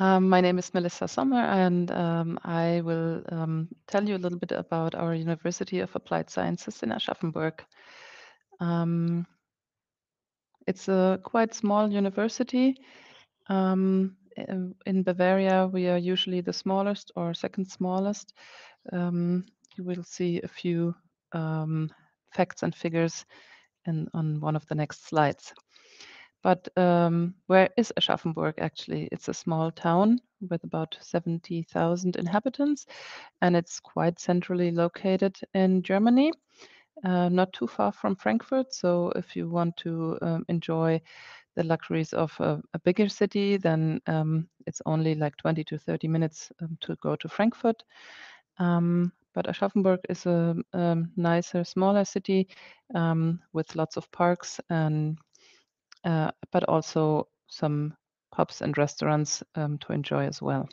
My name is Melissa Sommer, and I will tell you a little bit about our University of Applied Sciences in Aschaffenburg. It's a quite small university. In Bavaria, we are usually the smallest or second smallest. You will see a few facts and figures on one of the next slides. But where is Aschaffenburg actually? It's a small town with about 70,000 inhabitants, and it's quite centrally located in Germany, not too far from Frankfurt. So if you want to enjoy the luxuries of a bigger city, then it's only like 20 to 30 minutes to go to Frankfurt. But Aschaffenburg is a nicer, smaller city with lots of parks, and but also some pubs and restaurants to enjoy as well.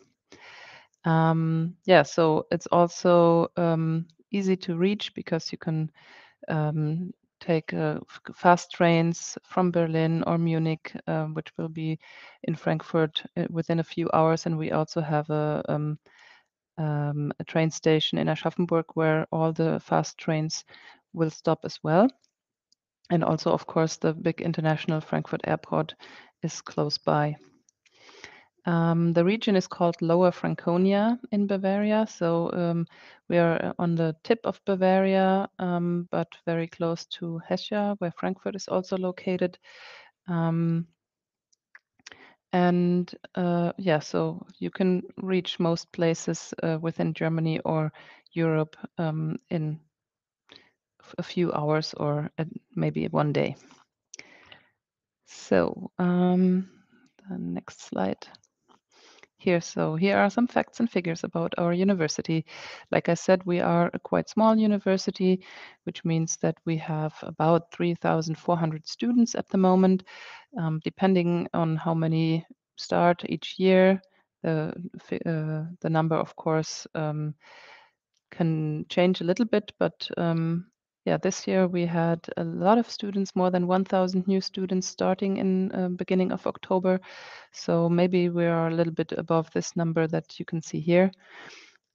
Yeah, so it's also easy to reach because you can take fast trains from Berlin or Munich, which will be in Frankfurt within a few hours. And we also have a train station in Aschaffenburg where all the fast trains will stop as well. And also, of course, the big international Frankfurt airport is close by. The region is called Lower Franconia in Bavaria. So we are on the tip of Bavaria, but very close to Hesse, where Frankfurt is also located. Yeah, so you can reach most places within Germany or Europe in a few hours or maybe one day. So the next slide. Here, so here are some facts and figures about our university. Like I said, we are a quite small university, which means that we have about 3,400 students at the moment. Depending on how many start each year, the number, of course, can change a little bit, but yeah, this year we had a lot of students, more than 1,000 new students starting in beginning of October. So maybe we are a little bit above this number that you can see here,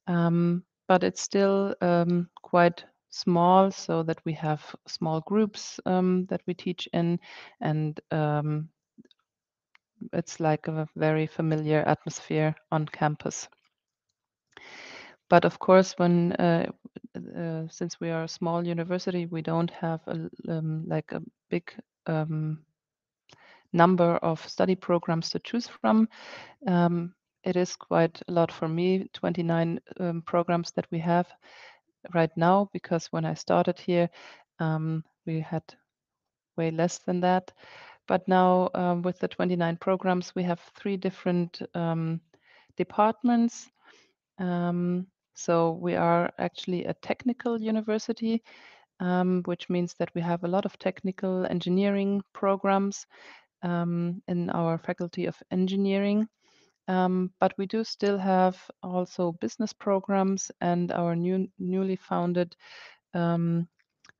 but it's still quite small, so that we have small groups that we teach in, and it's like a very familiar atmosphere on campus. But of course, when since we are a small university, we don't have a, like a big number of study programs to choose from. It is quite a lot for me, 29 programs that we have right now, because when I started here, we had way less than that. But now with the 29 programs, we have 3 different departments. So we are actually a technical university, which means that we have a lot of technical engineering programs in our Faculty of Engineering. But we do still have also business programs, and our newly founded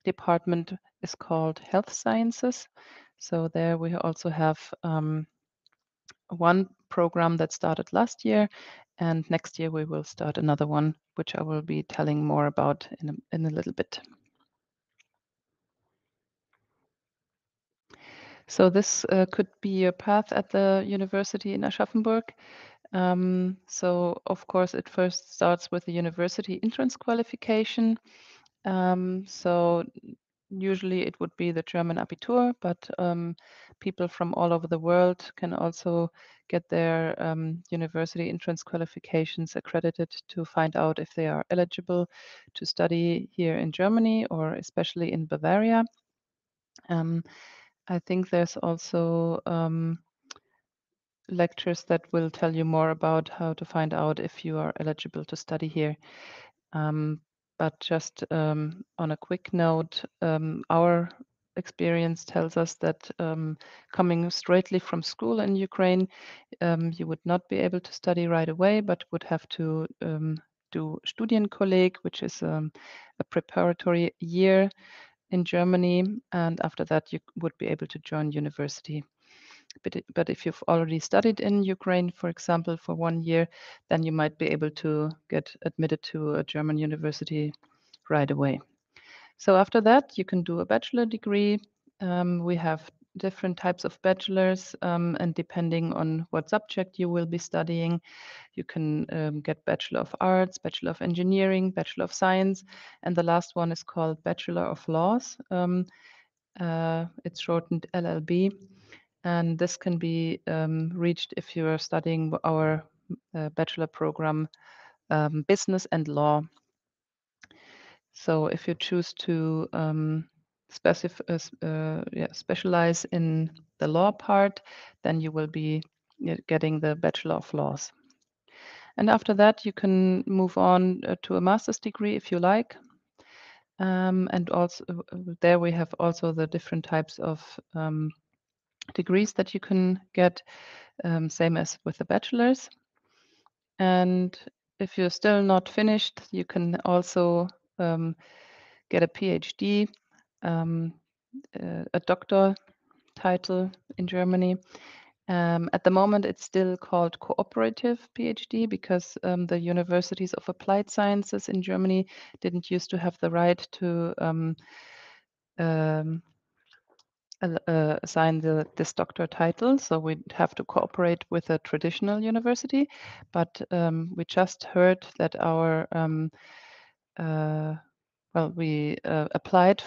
department is called Health Sciences. So there we also have one program that started last year, and next year we will start another one, which I will be telling more about in a little bit. So this could be your path at the university in Aschaffenburg. So of course, it first starts with the university entrance qualification. So usually it would be the German Abitur, but people from all over the world can also get their university entrance qualifications accredited to find out if they are eligible to study here in Germany or especially in Bavaria. I think there's also lectures that will tell you more about how to find out if you are eligible to study here. But just on a quick note, our experience tells us that coming straightly from school in Ukraine, you would not be able to study right away, but would have to do Studienkolleg, which is a preparatory year in Germany. And after that, you would be able to join university. But if you've already studied in Ukraine, for example, for 1 year, then you might be able to get admitted to a German university right away. So after that, you can do a bachelor degree. We have different types of bachelors, and depending on what subject you will be studying, you can get Bachelor of Arts, Bachelor of Engineering, Bachelor of Science, and the last one is called Bachelor of Laws. It's shortened LLB, and this can be reached if you are studying our bachelor program, Business and Law. So if you choose to specialize in the law part, then you will be getting the Bachelor of Laws. And after that, you can move on to a master's degree if you like. And also there we have also the different types of degrees that you can get, same as with the bachelor's. And if you're still not finished, you can also get a PhD, a doctor title in Germany. At the moment, it's still called cooperative PhD because the universities of applied sciences in Germany didn't used to have the right to assign this doctor title, so we'd have to cooperate with a traditional university. But we just heard that our we applied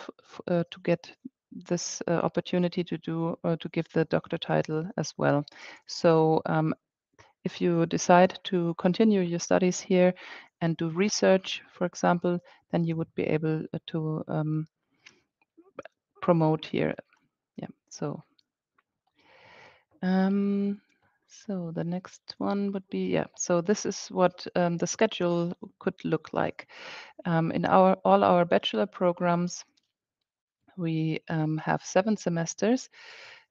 to get this opportunity to do or to give the doctor title as well. So if you decide to continue your studies here and do research, for example, then you would be able to promote here. Yeah. So. So the next one would be, yeah, so this is what the schedule could look like. In all our bachelor programs, we have 7 semesters,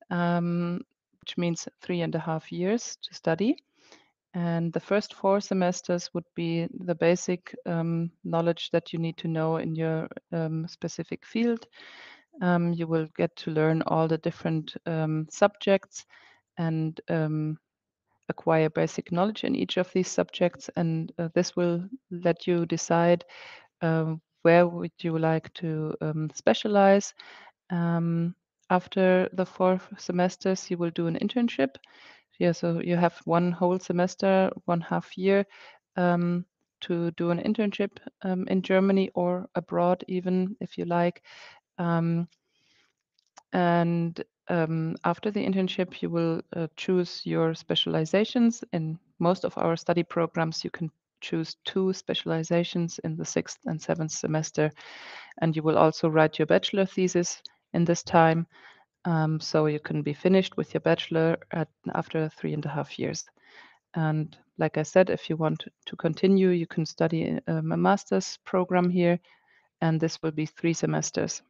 which means 3.5 years to study. And the first 4 semesters would be the basic knowledge that you need to know in your specific field. You will get to learn all the different subjects and acquire basic knowledge in each of these subjects, and this will let you decide where would you like to specialize. After the 4 semesters, you will do an internship. Yeah, so you have 1 whole semester, 1/2 year to do an internship in Germany or abroad, even if you like. After the internship, you will choose your specializations. In most of our study programs, you can choose 2 specializations in the 6th and 7th semester. And you will also write your bachelor thesis in this time. So you can be finished with your bachelor after 3.5 years. And like I said, if you want to continue, you can study a master's program here. And this will be 3 semesters.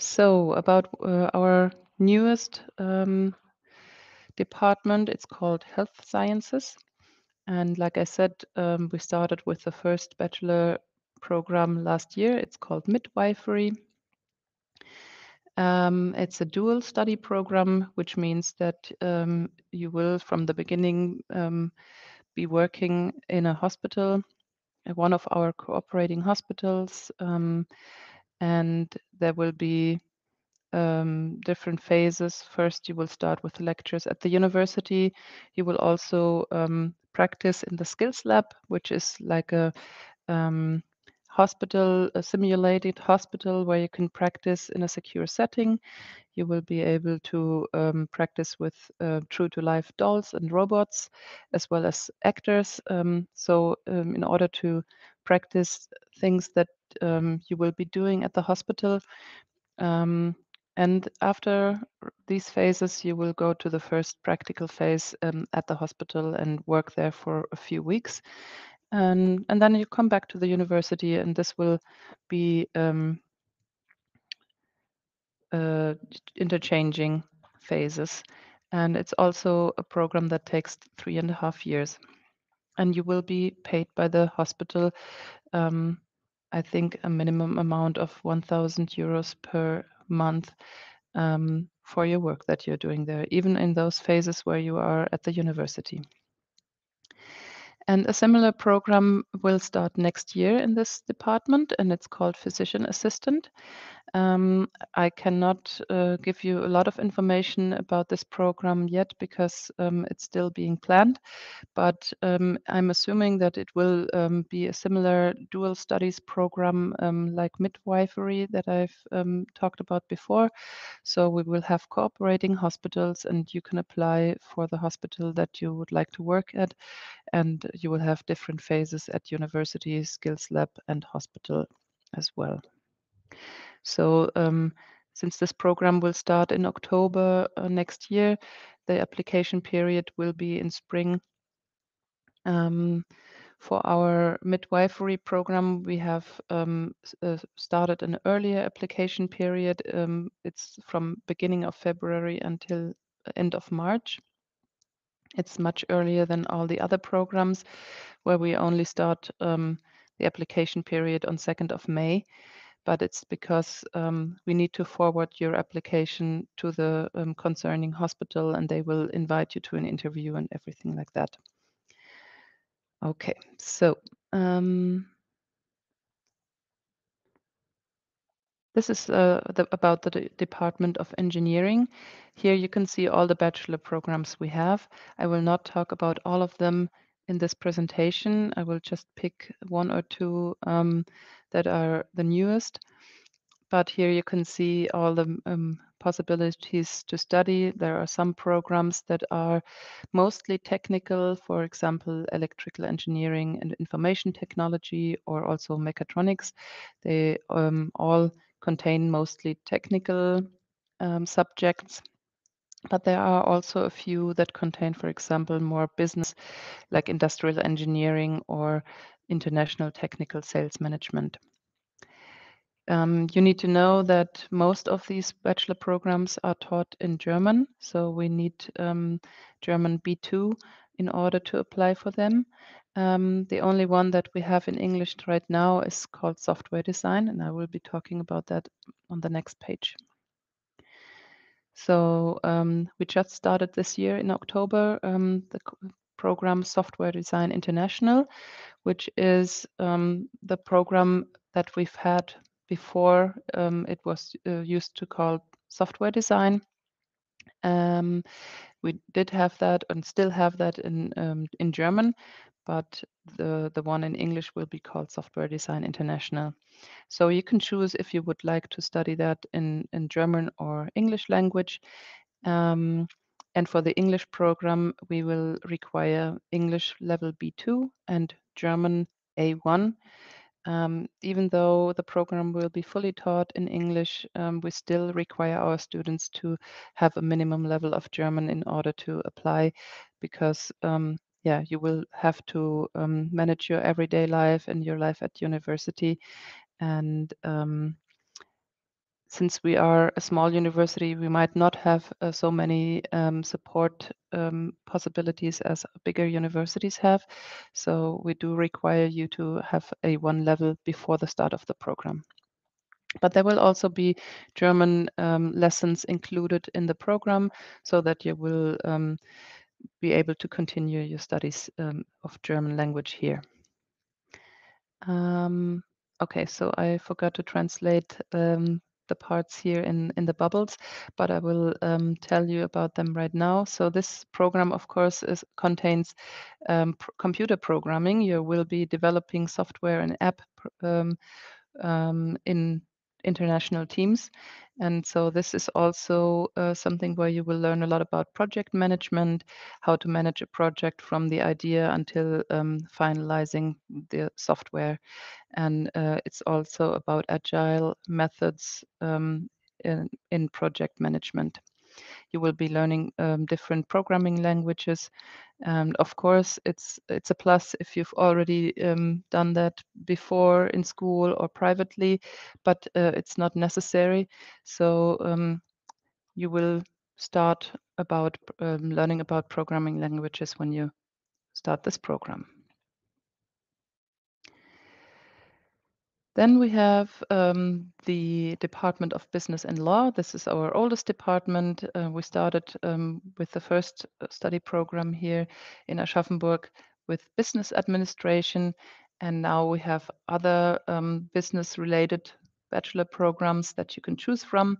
So about our newest department, it's called Health Sciences. And like I said, we started with the first bachelor program last year. It's called Midwifery. It's a dual study program, which means that you will, from the beginning, be working in a hospital, one of our cooperating hospitals, and there will be different phases. First, you will start with lectures at the university. You will also practice in the skills lab, which is like a simulated hospital where you can practice in a secure setting. You will be able to practice with true-to-life dolls and robots, as well as actors. So in order to practice things that you will be doing at the hospital. And after these phases, you will go to the first practical phase at the hospital and work there for a few weeks. And then you come back to the university, and this will be interchanging phases. And it's also a program that takes 3.5 years. And you will be paid by the hospital I think, a minimum amount of 1,000 euros per month for your work that you're doing there, even in those phases where you are at the university. And a similar program will start next year in this department, and it's called Physician Assistant. I cannot give you a lot of information about this program yet because it's still being planned, but I'm assuming that it will be a similar dual studies program like midwifery that I've talked about before. So we will have cooperating hospitals, and you can apply for the hospital that you would like to work at, and you will have different phases at university, skills lab, and hospital as well. So since this program will start in October next year, the application period will be in spring. For our midwifery program, we have started an earlier application period. It's from beginning of February until end of March. It's much earlier than all the other programs, where we only start the application period on 2nd of May. But it's because we need to forward your application to the concerning hospital, and they will invite you to an interview and everything like that. Okay, so this is about the Department of Engineering. Here you can see all the bachelor programs we have. I will not talk about all of them in this presentation. I will just pick one or two that are the newest. But here you can see all the possibilities to study. There are some programs that are mostly technical, for example, electrical engineering and information technology, or also mechatronics. They all contain mostly technical subjects. But there are also a few that contain, for example, more business, like industrial engineering or international technical sales management. You need to know that most of these bachelor programs are taught in German, so we need German B2 in order to apply for them. The only one that we have in English right now is called Software Design, and I will be talking about that on the next page. So we just started this year in October the program Software Design International, which is the program that we've had before. It was used to call Software Design. We did have that and still have that in German, but the one in English will be called Software Design International. So you can choose if you would like to study that in German or English language. And for the English program, we will require English level B2 and German A1. Even though the program will be fully taught in English, we still require our students to have a minimum level of German in order to apply, because yeah, you will have to manage your everyday life and your life at university. And since we are a small university, we might not have so many support possibilities as bigger universities have. So we do require you to have a A1 level before the start of the program. But there will also be German lessons included in the program, so that you will be able to continue your studies of German language here. Okay, so I forgot to translate the parts here in the bubbles, but I will tell you about them right now. So this program, of course, contains computer programming. You will be developing software and app in international teams. And so this is also something where you will learn a lot about project management, how to manage a project from the idea until finalizing the software. And it's also about agile methods in project management. You will be learning different programming languages. And of course, it's a plus if you've already done that before in school or privately, but it's not necessary. So you will start about learning about programming languages when you start this program. Then we have the Department of Business and Law. This is our oldest department. We started with the first study program here in Aschaffenburg with business administration. And now we have other business-related bachelor programs that you can choose from.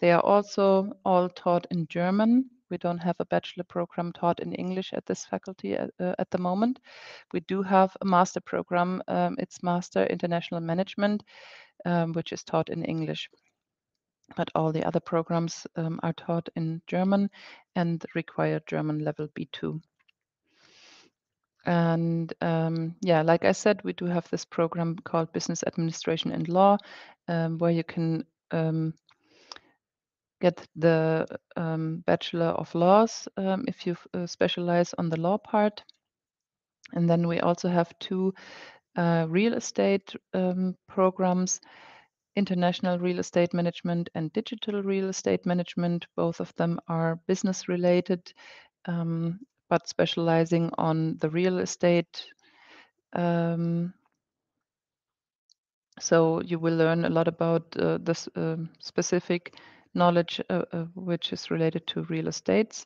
They are also all taught in German. We don't have a bachelor program taught in English at this faculty at the moment. We do have a master program. It's Master International Management, which is taught in English. But all the other programs are taught in German and require German level B2. And yeah, like I said, we do have this program called Business Administration and Law, where you can get the Bachelor of Laws if you specialize on the law part. And then we also have two real estate programs, International Real Estate Management and Digital Real Estate Management. Both of them are business related, but specializing on the real estate. So you will learn a lot about this specific knowledge which is related to real estates.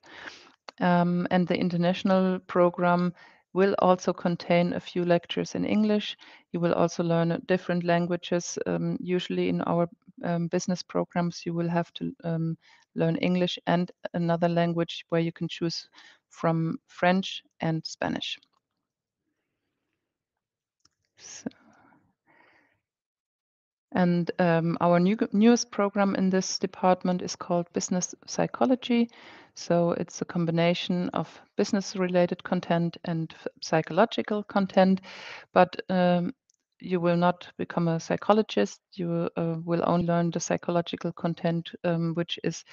And the international program will also contain a few lectures in English. You will also learn different languages. Usually in our business programs, you will have to learn English and another language where you can choose from French and Spanish. So. And our newest program in this department is called Business Psychology. So it's a combination of business-related content and psychological content, but you will not become a psychologist. You will only learn the psychological content, which is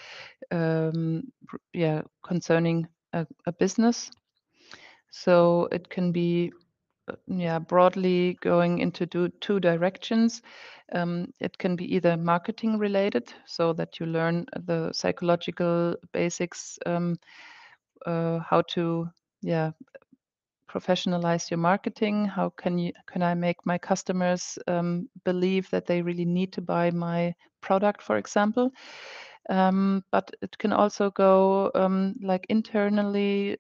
concerning a business. So it can be broadly going into two directions. It can be either marketing related, so that you learn the psychological basics, how to professionalize your marketing. How can I make my customers believe that they really need to buy my product, for example. But it can also go like internally,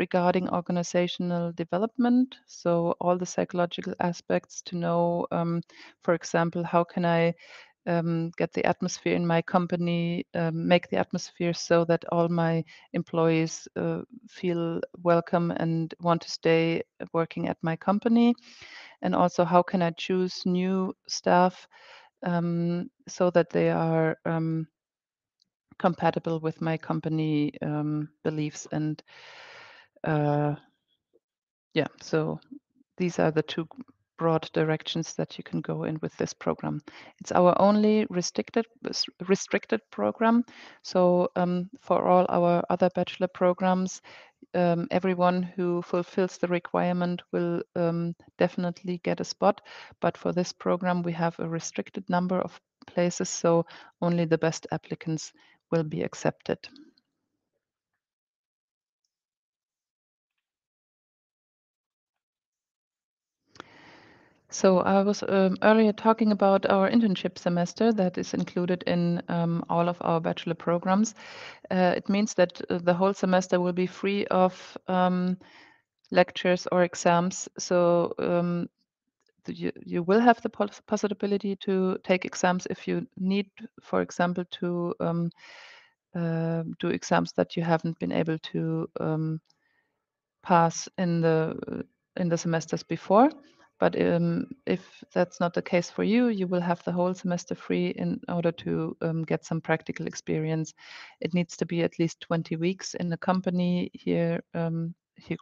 regarding organizational development. So all the psychological aspects to know, for example, how can I get the atmosphere in my company, make the atmosphere so that all my employees feel welcome and want to stay working at my company. And also, how can I choose new staff so that they are compatible with my company beliefs. And so these are the two broad directions that you can go in with this program. It's our only restricted program. So for all our other bachelor programs, everyone who fulfills the requirement will definitely get a spot. But for this program, we have a restricted number of places, so only the best applicants will be accepted. So I was earlier talking about our internship semester that is included in all of our bachelor programs. It means that the whole semester will be free of lectures or exams. So you will have the possibility to take exams if you need, for example, to do exams that you haven't been able to pass in the semesters before. But if that's not the case for you, you will have the whole semester free in order to get some practical experience. It needs to be at least 20 weeks in the company here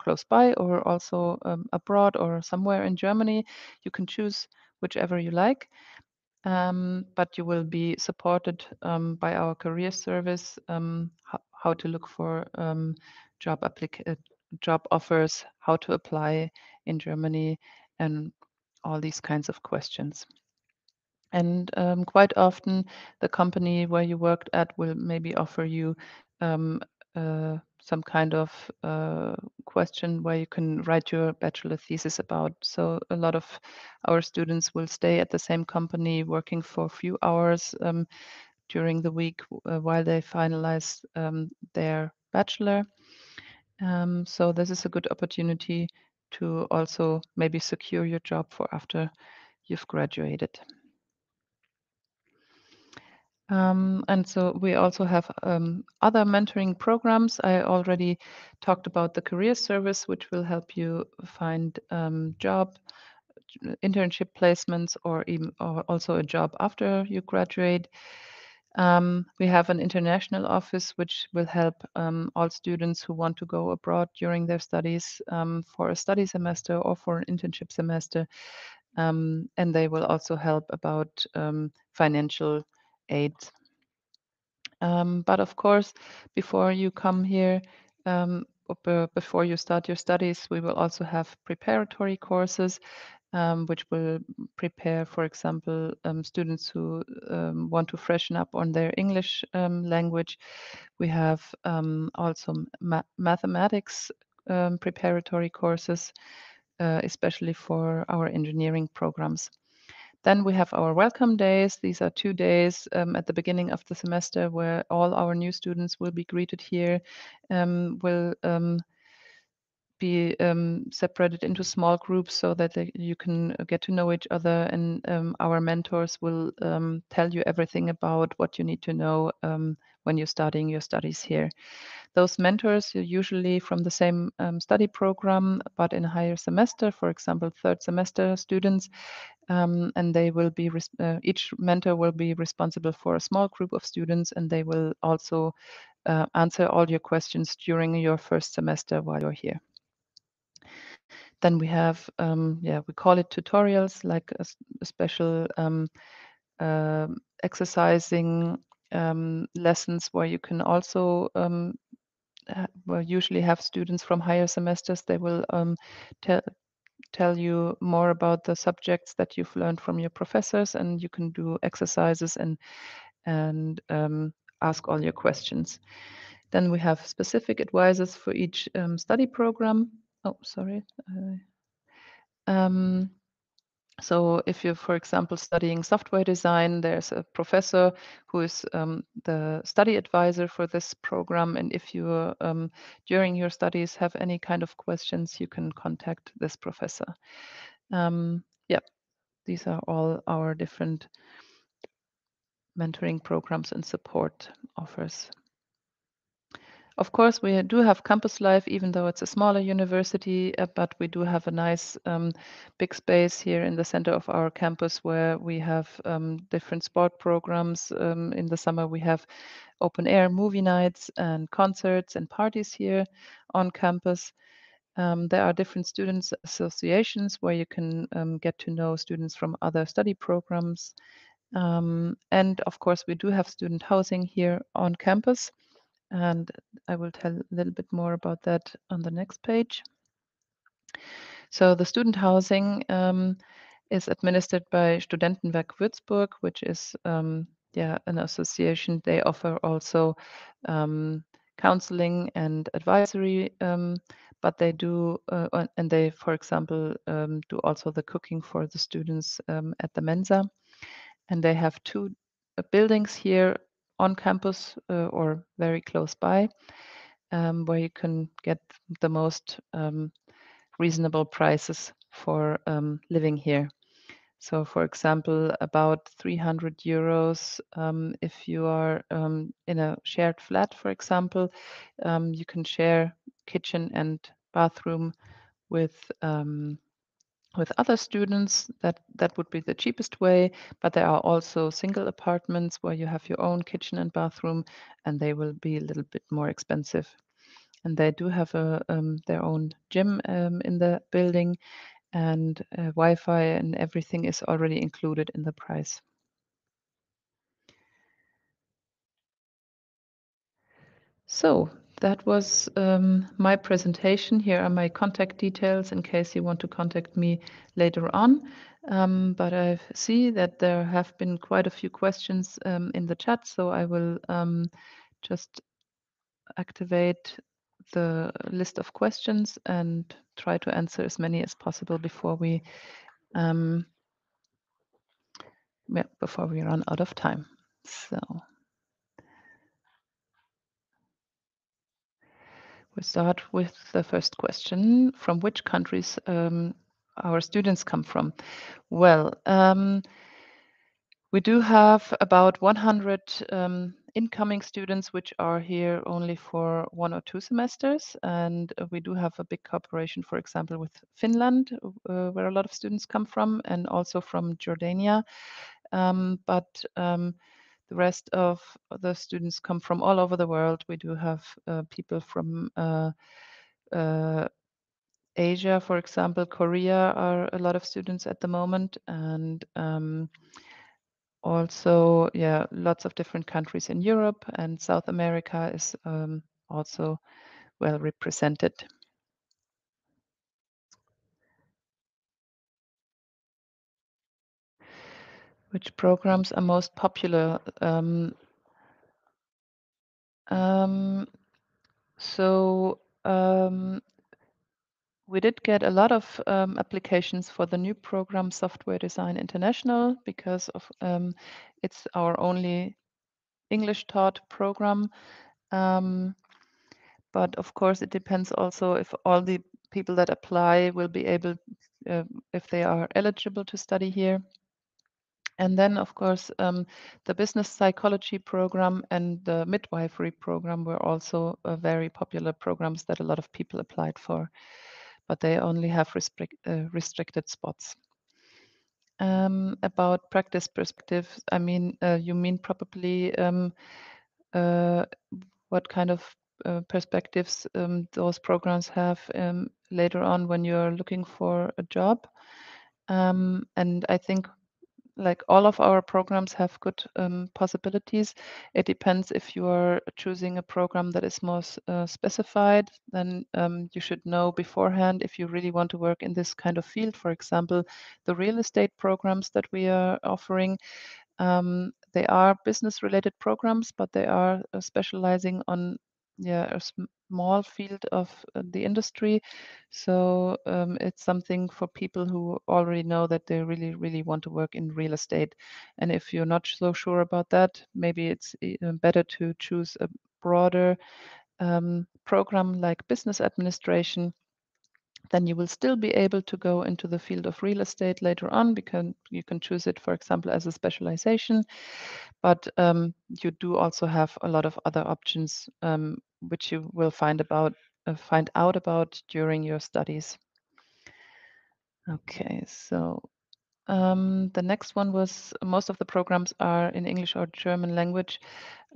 close by, or also abroad or somewhere in Germany. You can choose whichever you like, but you will be supported by our career service, how to look for job offers, how to apply in Germany, and all these kinds of questions. And quite often, the company where you worked at will maybe offer you some kind of question where you can write your bachelor thesis about. So a lot of our students will stay at the same company working for a few hours during the week while they finalize their bachelor. So this is a good opportunity to also maybe secure your job for after you've graduated. And so we also have other mentoring programs. I already talked about the career service, which will help you find job, internship placements, or also a job after you graduate. We have an international office, which will help all students who want to go abroad during their studies for a study semester or for an internship semester. And they will also help about financial aid. But of course, before you come here, before you start your studies, we will also have preparatory courses, which will prepare, for example, students who want to freshen up on their English language. We have also mathematics preparatory courses, especially for our engineering programs. Then we have our welcome days. These are 2 days at the beginning of the semester where all our new students will be greeted here, will be separated into small groups so that you can get to know each other, and our mentors will tell you everything about what you need to know when you're starting your studies here. Those mentors are usually from the same study program, but in a higher semester, for example, third semester students, and they will be, each mentor will be responsible for a small group of students, and they will also answer all your questions during your first semester while you're here. Then we have, we call it tutorials, like a special exercising lessons where you can also well, usually have students from higher semesters. They will tell you more about the subjects that you've learned from your professors, and you can do exercises and ask all your questions. Then we have specific advisors for each study program. Oh, sorry. So if you're, for example, studying software design, there's a professor who is the study advisor for this program. And if you, during your studies, have any kind of questions, you can contact this professor. These are all our different mentoring programs and support offers. Of course, we do have campus life, even though it's a smaller university, but we do have a nice big space here in the center of our campus where we have different sport programs. In the summer, we have open air movie nights and concerts and parties here on campus. There are different students associations where you can get to know students from other study programs. And of course, we do have student housing here on campus. And I will tell a little bit more about that on the next page. So the student housing is administered by Studentenwerk Würzburg, which is an association. They offer also counseling and advisory, but they do, and they, for example, do also the cooking for the students at the Mensa. And they have two buildings here on campus or very close by, where you can get the most reasonable prices for living here. So, for example, about 300 euros if you are in a shared flat, for example, you can share kitchen and bathroom with other students. That would be the cheapest way, but there are also single apartments where you have your own kitchen and bathroom, and they will be a little bit more expensive. And they do have their own gym in the building, and Wi-Fi and everything is already included in the price. So that was my presentation. Here are my contact details in case you want to contact me later on. But I see that there have been quite a few questions in the chat, so I will just activate the list of questions and try to answer as many as possible before we run out of time. So we'll start with the first question: from which countries our students come from? Well, we do have about 100 incoming students which are here only for 1 or 2 semesters, and we do have a big cooperation, for example, with Finland, where a lot of students come from, and also from Jordania. But the rest of the students come from all over the world. We do have people from Asia, for example. Korea are a lot of students at the moment, and also, yeah, lots of different countries in Europe, and South America is also well represented. Which programs are most popular? We did get a lot of applications for the new program Software Design International, because of it's our only English taught program. But of course, it depends also if all the people that apply will be able, if they are eligible to study here. And then, of course, the Business Psychology program and the Midwifery program were also very popular programs that a lot of people applied for, but they only have restricted spots. About practice perspective, I mean, you mean probably what kind of perspectives those programs have later on when you're looking for a job. And I think, like all of our programs have good possibilities. It depends if you are choosing a program that is more specified, then you should know beforehand if you really want to work in this kind of field. For example, the real estate programs that we are offering, they are business-related programs, but they are specializing on a small field of the industry. So it's something for people who already know that they really, really want to work in real estate. And if you're not so sure about that, maybe it's better to choose a broader program like business administration. Then you will still be able to go into the field of real estate later on, because you can choose it, for example, as a specialization. But you do also have a lot of other options, which you will find out about during your studies. Okay, so the next one was, most of the programs are in English or German language.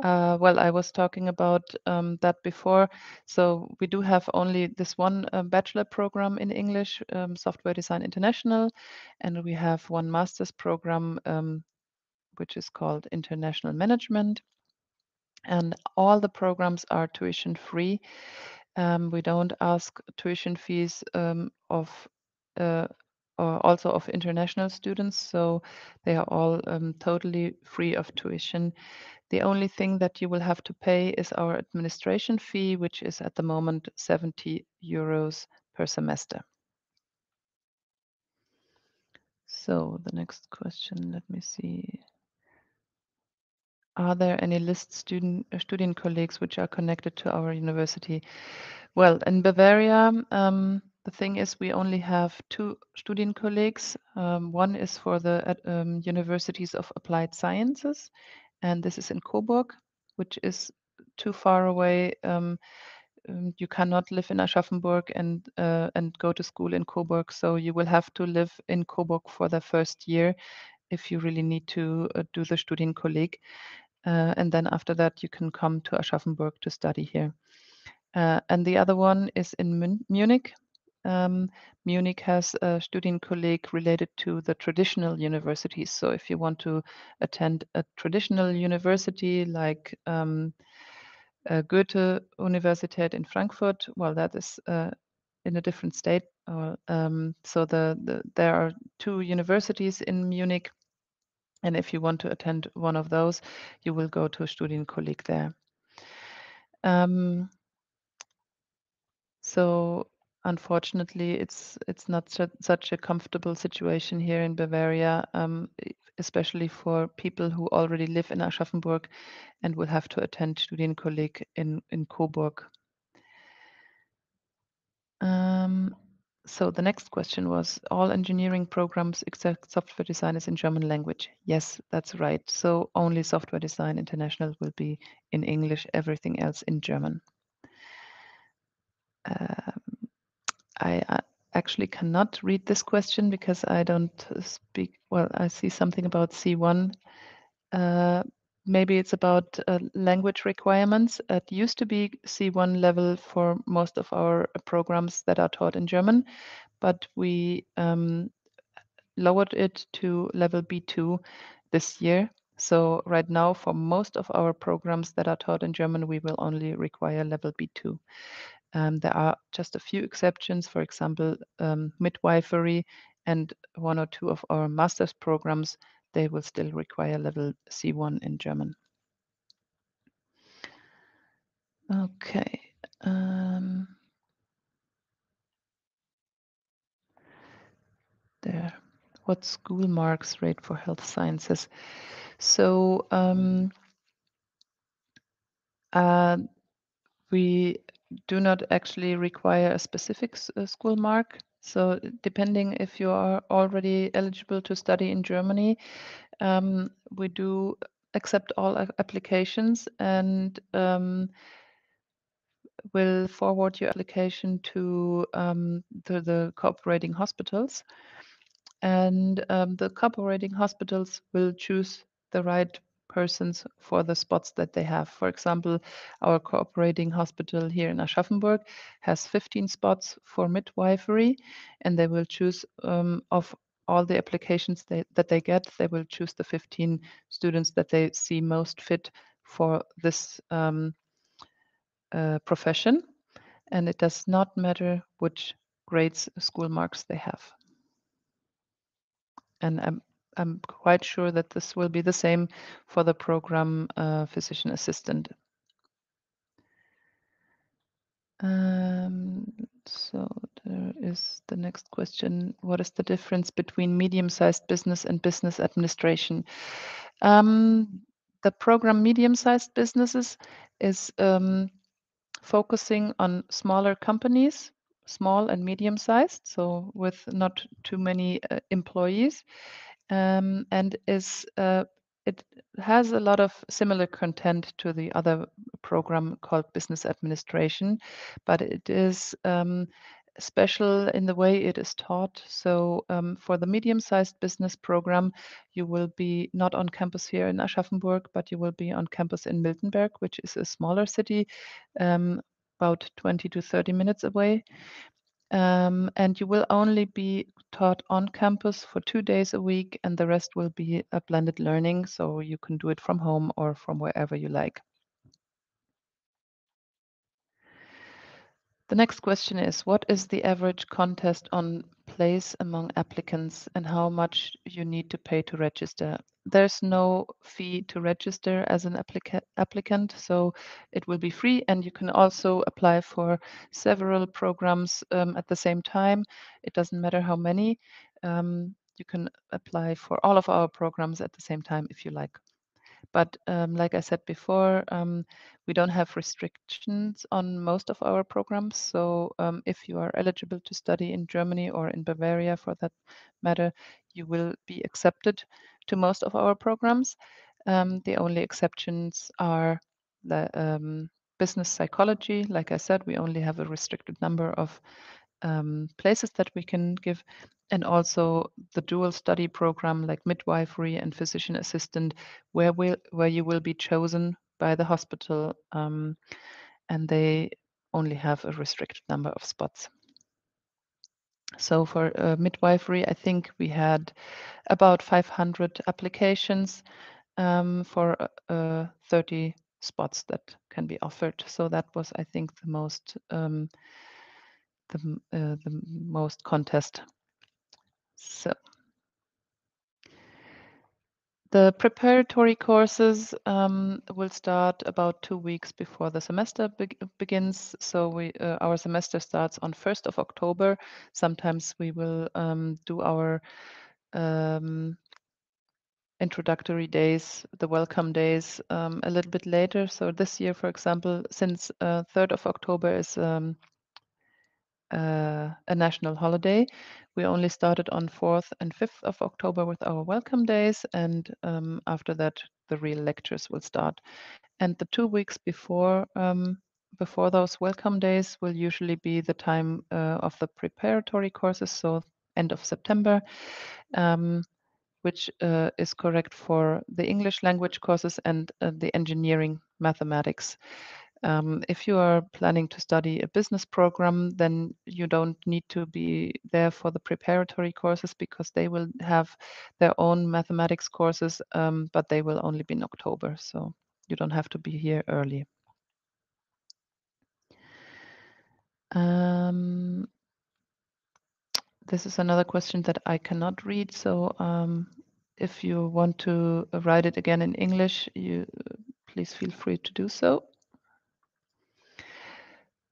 Well, I was talking about that before. So we do have only this one bachelor program in English, Software Design International, and we have one master's program, which is called International Management. And all the programs are tuition free. We don't ask tuition fees also of international students, so they are all totally free of tuition. The only thing that you will have to pay is our administration fee, which is at the moment 70 euros per semester. So the next question, let me see. Are there any list Studienkollegs which are connected to our university? Well, in Bavaria, the thing is we only have 2 Studienkollegs. One is for the universities of applied sciences, and this is in Coburg, which is too far away. You cannot live in Aschaffenburg and go to school in Coburg, so you will have to live in Coburg for the first year if you really need to do the Studienkolleg. And then after that, you can come to Aschaffenburg to study here. And the other one is in Munich. Munich has a Studienkolleg related to the traditional universities. So if you want to attend a traditional university like Goethe-Universität in Frankfurt, well, that is in a different state. So there are 2 universities in Munich. And if you want to attend one of those, you will go to a Studienkolleg there. So unfortunately, it's not such a comfortable situation here in Bavaria, especially for people who already live in Aschaffenburg and will have to attend Studienkolleg in Coburg. So the next question was, all engineering programs except software design is in German language. Yes, that's right. So only Software Design International will be in English, everything else in German. I actually cannot read this question because I don't speak, well, I see something about C1. Maybe it's about language requirements. It used to be C1 level for most of our programs that are taught in German, but we lowered it to level B2 this year. So right now, for most of our programs that are taught in German, we will only require level B2. There are just a few exceptions, for example, midwifery and one or two of our master's programs, they will still require level C1 in German. Okay. There. What school marks rate for health sciences? So we do not actually require a specific school mark. So depending if you are already eligible to study in Germany, we do accept all applications and will forward your application to the cooperating hospitals. And the cooperating hospitals will choose the right persons for the spots that they have. For example, our cooperating hospital here in Aschaffenburg has 15 spots for midwifery, and they will choose of all the applications that they get, they will choose the 15 students that they see most fit for this profession. And it does not matter which grades, school marks they have. And I'm quite sure that this will be the same for the program Physician Assistant. So there is the next question. What is the difference between medium-sized business and business administration? The program medium-sized businesses is focusing on smaller companies, small and medium-sized, so with not too many employees. And it has a lot of similar content to the other program called Business Administration, but it is special in the way it is taught. So for the medium-sized business program, you will be not on campus here in Aschaffenburg, but you will be on campus in Miltenberg, which is a smaller city, about 20 to 30 minutes away. And you will only be taught on campus for 2 days a week, and the rest will be a blended learning, so you can do it from home or from wherever you like. The next question is, what is the average contest on place among applicants and how much you need to pay to register? There's no fee to register as an applicant, so it will be free, and you can also apply for several programs at the same time. It doesn't matter how many. You can apply for all of our programs at the same time if you like. But like I said before, we don't have restrictions on most of our programs. So if you are eligible to study in Germany or in Bavaria, for that matter, you will be accepted to most of our programs. The only exceptions are the business psychology. Like I said, we only have a restricted number of places that we can give, and also the dual study program like midwifery and physician assistant, where you will be chosen by the hospital, and they only have a restricted number of spots. So for midwifery, I think we had about 500 applications for 30 spots that can be offered. So that was, I think, the most contest. So The preparatory courses will start about 2 weeks before the semester begins. So we our semester starts on 1st of October. Sometimes we will do our introductory days, the welcome days, a little bit later. So this year, for example, since 3rd of October is a national holiday, we only started on 4th and 5th of October with our welcome days, and after that the real lectures will start. And the 2 weeks before those welcome days will usually be the time of the preparatory courses, so end of September, which is correct for the English language courses and the engineering mathematics. If you are planning to study a business program, then you don't need to be there for the preparatory courses because they will have their own mathematics courses, but they will only be in October, so you don't have to be here early. This is another question that I cannot read, so if you want to write it again in English, you please feel free to do so.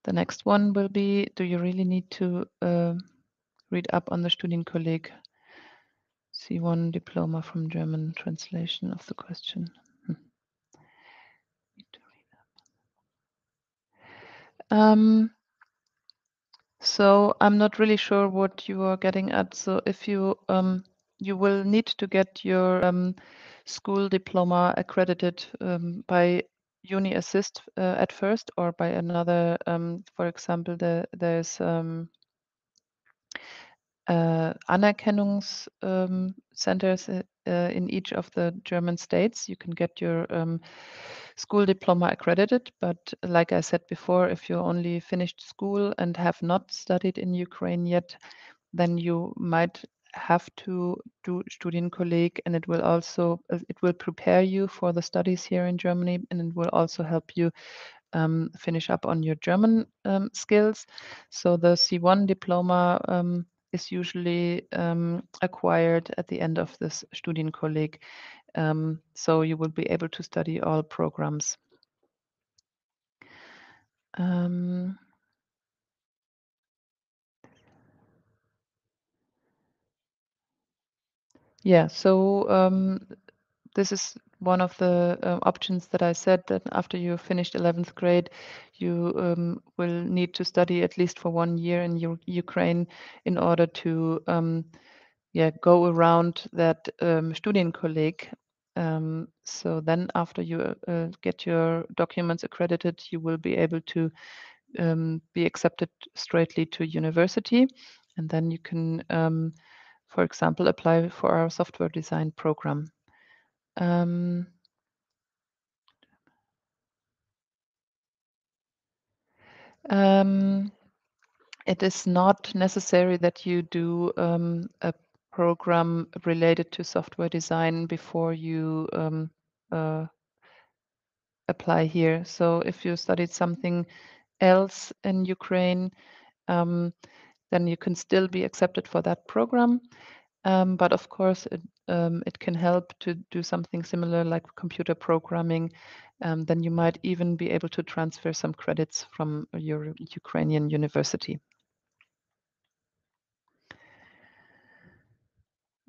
The next one will be, do you really need to read up on the Studienkolleg C1 diploma from German translation of the question? So I'm not really sure what you are getting at. So if you, you will need to get your school diploma accredited by UniAssist at first, or by another, for example, there's Anerkennungscenters in each of the German states. You can get your school diploma accredited, but like I said before, if you only finished school and have not studied in Ukraine yet, then you might have to do Studienkolleg, and it will also prepare you for the studies here in Germany, and it will also help you finish up on your German skills. So the C1 diploma is usually acquired at the end of this Studienkolleg, so you will be able to study all programs. Yeah, so this is one of the options that I said, that after you finished 11th grade, you will need to study at least for 1 year in Ukraine in order to go around that Studienkolleg. So then after you get your documents accredited, you will be able to be accepted straightly to university, and then you can for example, apply for our software design program. It is not necessary that you do a program related to software design before you apply here. So if you studied something else in Ukraine, then you can still be accepted for that program. But of course, it can help to do something similar like computer programming. Then you might even be able to transfer some credits from your Ukrainian university.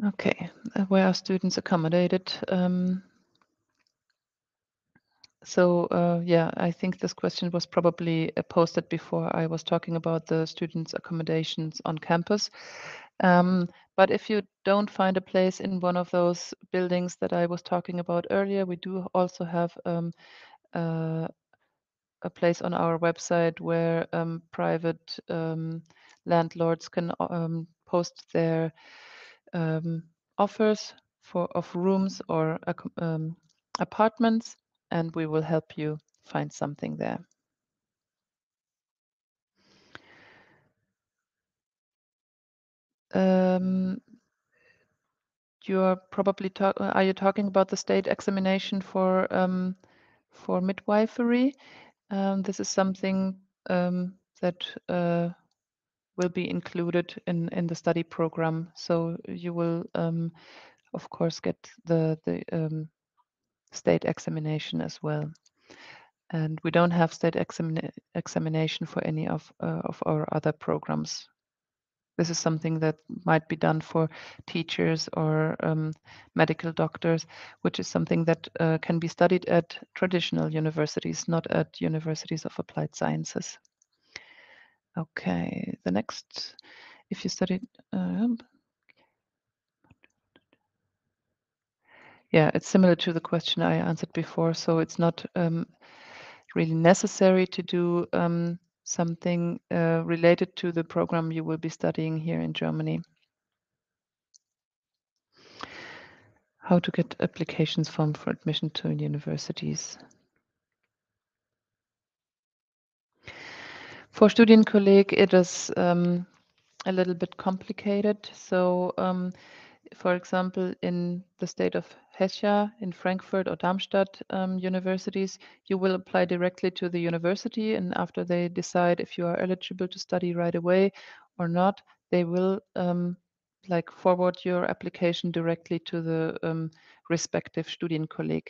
Okay, where are students accommodated? So I think this question was probably posted before I was talking about the students' accommodations on campus. But if you don't find a place in one of those buildings that I was talking about earlier, we do also have a place on our website where private landlords can post their offers of rooms or apartments, and we will help you find something there. You're probably talking about the state examination for midwifery? This is something that will be included in the study program. So you will of course, get the state examination as well. And we don't have state examination for any of our other programs. This is something that might be done for teachers or medical doctors, which is something that can be studied at traditional universities, not at universities of applied sciences. Okay, the next, if you studied, yeah, it's similar to the question I answered before. So it's not really necessary to do something related to the program you will be studying here in Germany. How to get applications form for admission to universities. For Studienkolleg, it is a little bit complicated. So, for example, in the state of Hesse, in Frankfurt or Darmstadt universities, you will apply directly to the university, and after they decide if you are eligible to study right away or not, they will like forward your application directly to the respective Studienkolleg.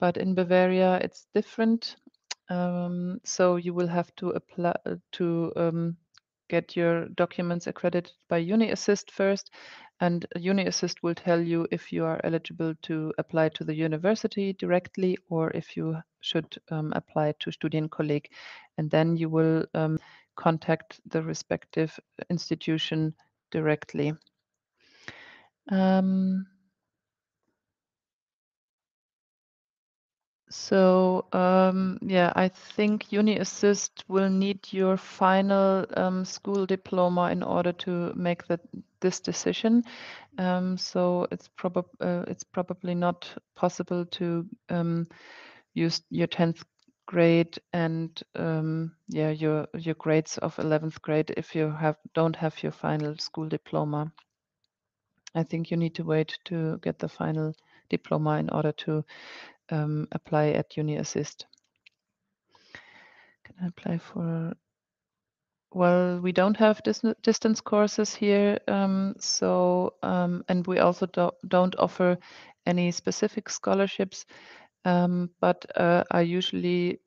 But in Bavaria, it's different. So you will have to apply to get your documents accredited by UniAssist first, and UniAssist will tell you if you are eligible to apply to the university directly or if you should apply to Studienkolleg, and then you will contact the respective institution directly. So, yeah, I think UniAssist will need your final school diploma in order to make this decision. So it's probably not possible to use your 10th grade and yeah, your grades of 11th grade if you don't have your final school diploma. I think you need to wait to get the final diploma in order to apply at UniAssist. Can I apply for? Well, we don't have distance courses here, so and we also don't offer any specific scholarships. But I usually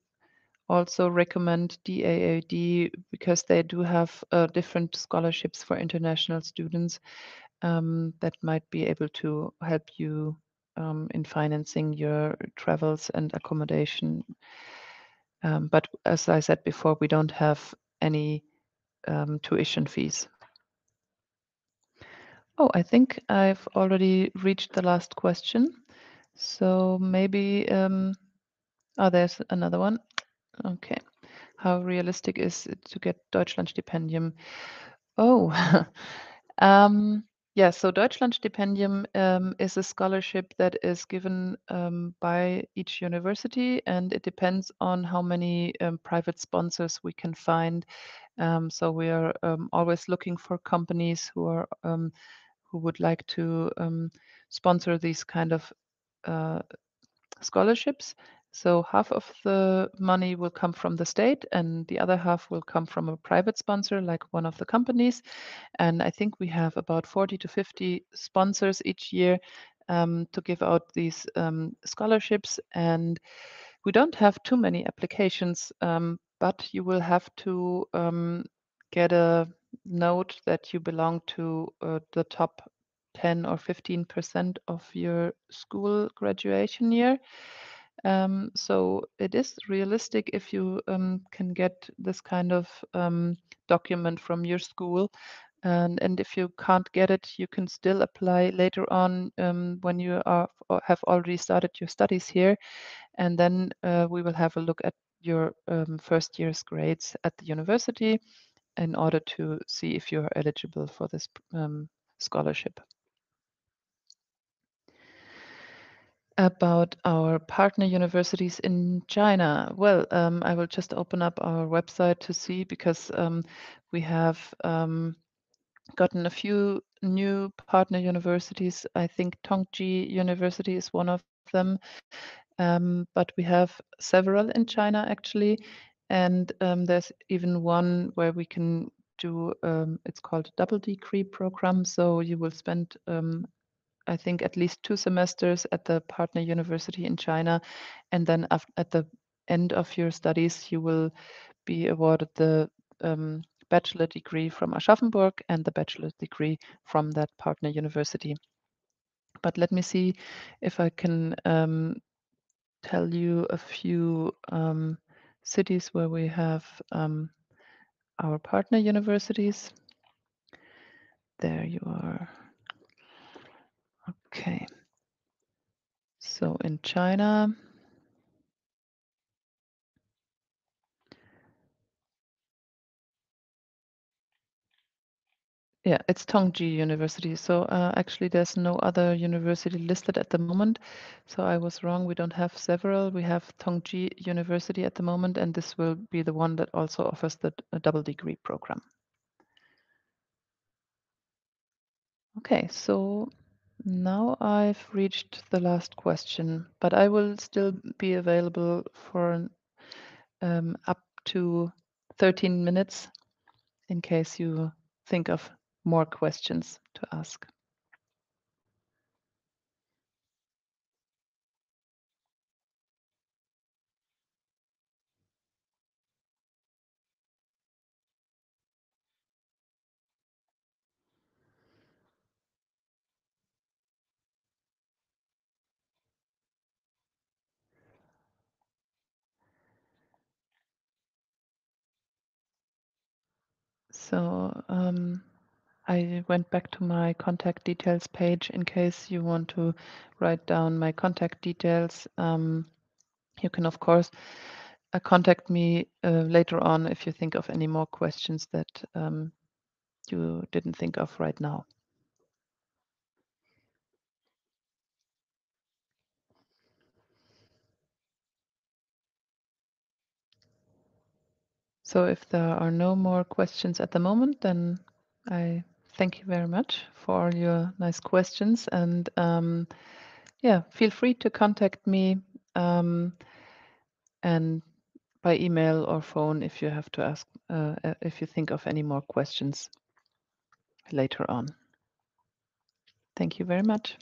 also recommend DAAD because they do have different scholarships for international students that might be able to help you in financing your travels and accommodation. But as I said before, we don't have any tuition fees. Oh, I think I've already reached the last question. So maybe, oh, there's another one. Okay. How realistic is it to get Deutschland Stipendium? Oh, yeah, so Deutschland Stipendium is a scholarship that is given by each university, and it depends on how many private sponsors we can find. So we are always looking for companies who are who would like to sponsor these kind of scholarships. So half of the money will come from the state and the other half will come from a private sponsor, like one of the companies. And I think we have about 40 to 50 sponsors each year to give out these scholarships. And we don't have too many applications, but you will have to get a note that you belong to the top 10 or 15% of your school graduation year. So it is realistic if you can get this kind of document from your school, and if you can't get it, you can still apply later on when you are or have already started your studies here, and then we will have a look at your first year's grades at the university in order to see if you are eligible for this scholarship. About our partner universities in China. Well, I will just open up our website to see, because we have gotten a few new partner universities. I think Tongji University is one of them, but we have several in China actually. And there's even one where we can do, it's called a double degree program. So you will spend I think, at least 2 semesters at the partner university in China. And then at the end of your studies, you will be awarded the bachelor degree from Aschaffenburg and the bachelor degree from that partner university. But let me see if I can tell you a few cities where we have our partner universities. There you are. Okay. So in China, yeah, it's Tongji University. So actually, there's no other university listed at the moment. So I was wrong. We don't have several. We have Tongji University at the moment, and this will be the one that also offers the double degree program. Okay, so now I've reached the last question, but I will still be available for up to 13 minutes in case you think of more questions to ask. So I went back to my contact details page in case you want to write down my contact details. You can, of course, contact me later on if you think of any more questions that you didn't think of right now. So if there are no more questions at the moment, then I thank you very much for all your nice questions. And yeah, feel free to contact me and by email or phone if you have to ask, if you think of any more questions later on. Thank you very much.